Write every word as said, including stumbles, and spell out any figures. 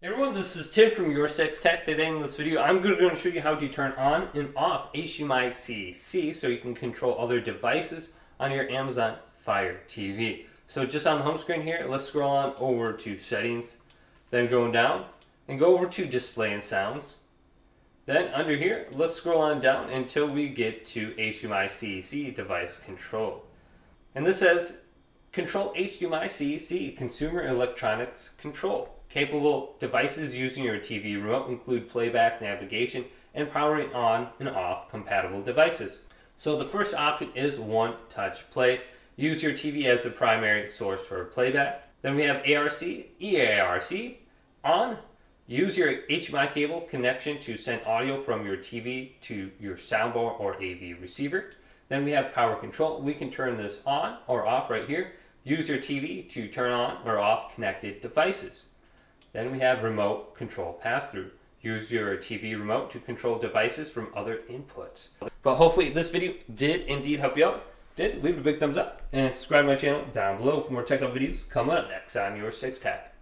Hey everyone, this is Tim from your Six Tech. Today in this video, I'm going to show you how to turn on and off H D M I C E C so you can control other devices on your Amazon Fire T V. So just on the home screen here, let's scroll on over to settings, then going down and go over to display and sounds. Then under here, let's scroll on down until we get to H D M I C E C device control. And this says control H D M I C E C consumer electronics control. Capable devices using your T V remote include playback, navigation, and powering on and off compatible devices. So the first option is one-touch play. Use your T V as the primary source for playback. Then we have A R C, E A R C, on. Use your H D M I cable connection to send audio from your T V to your soundbar or A V receiver. Then we have power control. We can turn this on or off right here. Use your T V to turn on or off connected devices. Then we have remote control pass-through. Use your T V remote to control devices from other inputs. But hopefully this video did indeed help you out. Did, leave it a big thumbs up and subscribe to my channel down below for more tech videos coming up next on your Six Tech.